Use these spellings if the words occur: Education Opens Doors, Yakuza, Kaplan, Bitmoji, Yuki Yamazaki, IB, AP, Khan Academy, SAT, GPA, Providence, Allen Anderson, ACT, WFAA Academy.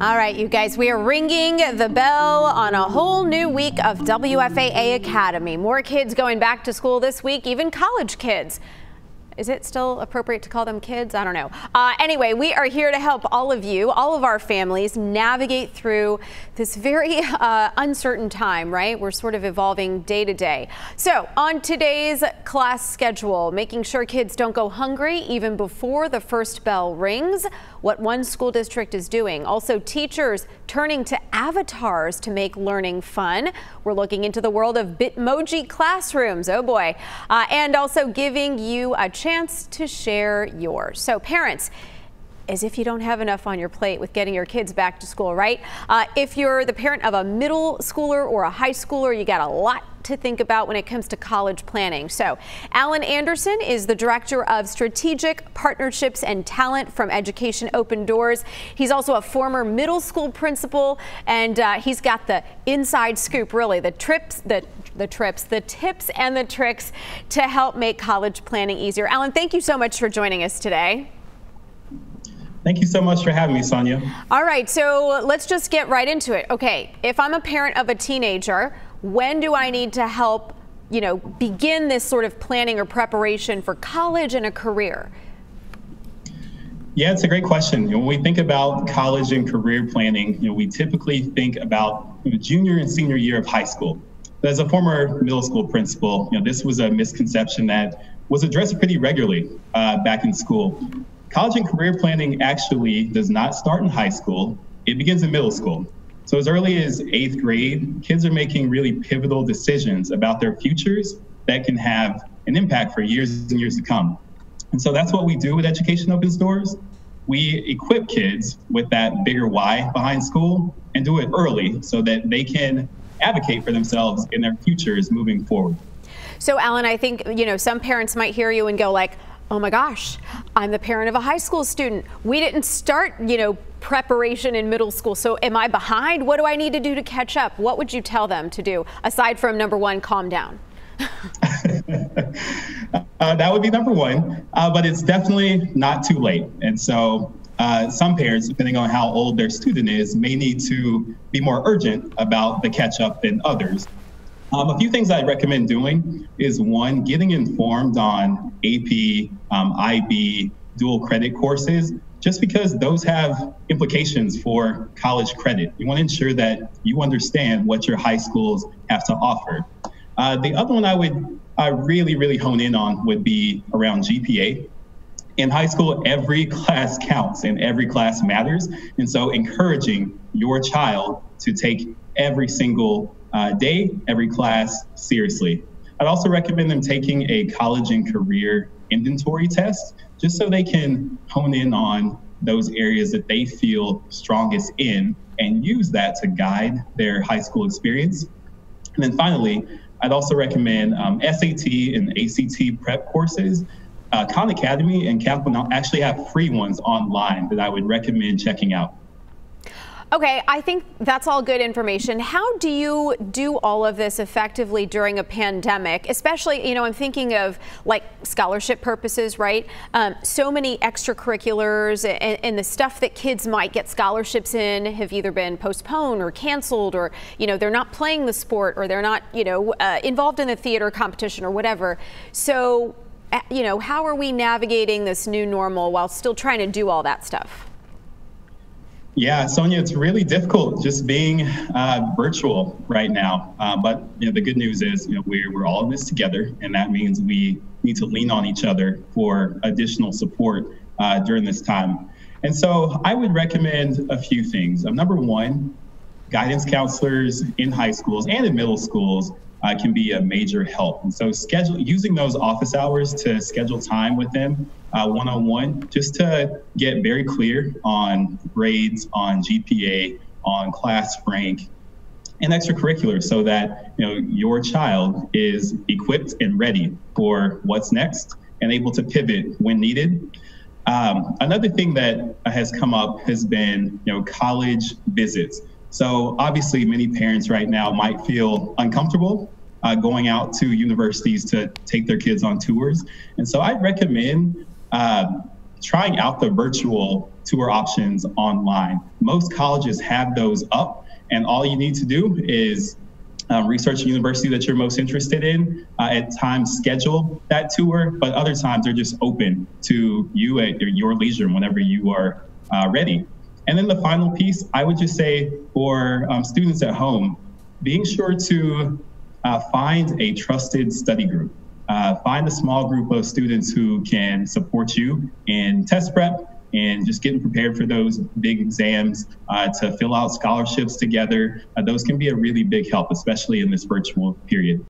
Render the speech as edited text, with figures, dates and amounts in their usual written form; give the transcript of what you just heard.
All right, you guys, we are ringing the bell on a whole new week of WFAA Academy. More kids going back to school this week, even college kids. Is it still appropriate to call them kids? I don't know. Anyway, we are here to help all of you, all of our families, navigate through this very uncertain time, right? We're sort of evolving day to day. So on today's class schedule, making sure kids don't go hungry even before the first bell rings, what one school district is doing. Also, teachers turning to avatars to make learning fun. We're looking into the world of Bitmoji classrooms. Oh boy. And also giving you a chance to share yours. So parents, as if you don't have enough on your plate with getting your kids back to school, right? If you're the parent of a middle schooler or a high schooler, you got a lot to think about when it comes to college planning. So Allen Anderson is the director of strategic partnerships and talent from Education Open Doors. He's also a former middle school principal, and he's got the inside scoop, really, the tips and the tricks to help make college planning easier. Allen, thank you so much for joining us today. Thank you so much for having me, Sonia. All right, so let's just get right into it. Okay, if I'm a parent of a teenager, when do I need to help, you know, begin this sort of planning or preparation for college and a career? Yeah, it's a great question. When we think about college and career planning, you know, we typically think about the junior and senior year of high school. But as a former middle school principal, you know, this was a misconception that was addressed pretty regularly back in school. College and career planning actually does not start in high school. It begins in middle school. So as early as 8th grade, kids are making really pivotal decisions about their futures that can have an impact for years and years to come. And so that's what we do with Education Opens Doors. We equip kids with that bigger why behind school and do it early so that they can advocate for themselves in their futures moving forward. So Allen, I think, you know, some parents might hear you and go like, oh my gosh, I'm the parent of a high school student. We didn't start, you know, preparation in middle school. So am I behind? What do I need to do to catch up? What would you tell them to do aside from number one, calm down? That would be number one, but it's definitely not too late. And so some parents, depending on how old their student is, may need to be more urgent about the catch up than others. A few things I'd recommend doing is one, getting informed on AP, IB, dual credit courses, just because those have implications for college credit. You want to ensure that you understand what your high schools have to offer. The other one I would really hone in on would be around GPA. In high school, every class counts and every class matters. And so encouraging your child to take every single day, every class seriously. I'd also recommend them taking a college and career inventory test just so they can hone in on those areas that they feel strongest in and use that to guide their high school experience. And then finally, I'd also recommend SAT and ACT prep courses. Khan Academy and Kaplan actually have free ones online that I would recommend checking out. Okay, I think that's all good information. How do you do all of this effectively during a pandemic? Especially, you know, I'm thinking of like scholarship purposes, right? So many extracurriculars and the stuff that kids might get scholarships in have either been postponed or canceled, or, you know, they're not playing the sport, or they're not, you know, involved in the theater competition or whatever. So, you know, how are we navigating this new normal while still trying to do all that stuff? Yeah, Sonia, it's really difficult just being virtual right now. But you know, the good news is, you know, we're all in this together, and that means we need to lean on each other for additional support during this time. And so I would recommend a few things. Number one, guidance counselors in high schools and in middle schools can be a major help. And so using those office hours to schedule time with them one-on-one, just to get very clear on grades, on GPA, on class rank, and extracurriculars, so that, you know, your child is equipped and ready for what's next and able to pivot when needed. Another thing that has come up has been, you know, college visits. So obviously many parents right now might feel uncomfortable going out to universities to take their kids on tours. And so I'd recommend trying out the virtual tour options online. Most colleges have those up, and all you need to do is research the university that you're most interested in, at times schedule that tour, but other times they're just open to you at your leisure whenever you are ready. And then the final piece, I would just say for students at home, being sure to find a trusted study group. Find a small group of students who can support you in test prep and just getting prepared for those big exams, to fill out scholarships together. Those can be a really big help, especially in this virtual period.